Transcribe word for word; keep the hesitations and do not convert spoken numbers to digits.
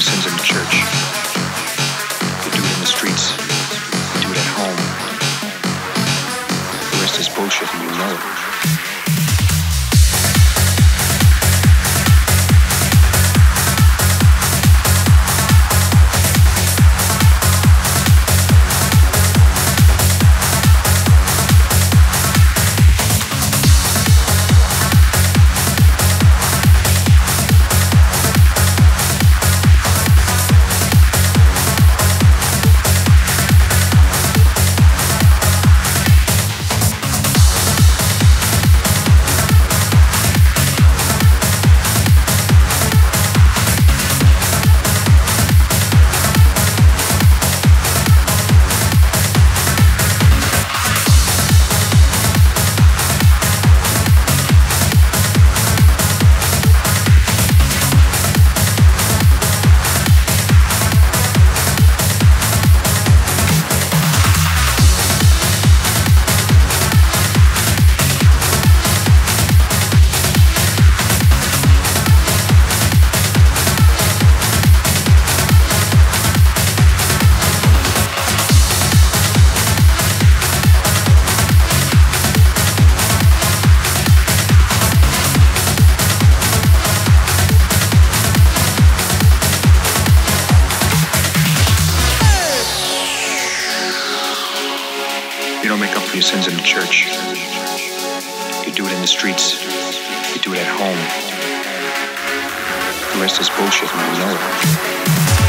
do sins in the church. We do it in the streets. We do it at home. The rest is bullshit and you know it. You don't make up for your sins in the church. You do it in the streets. You do it at home. The rest is bullshit and you know it.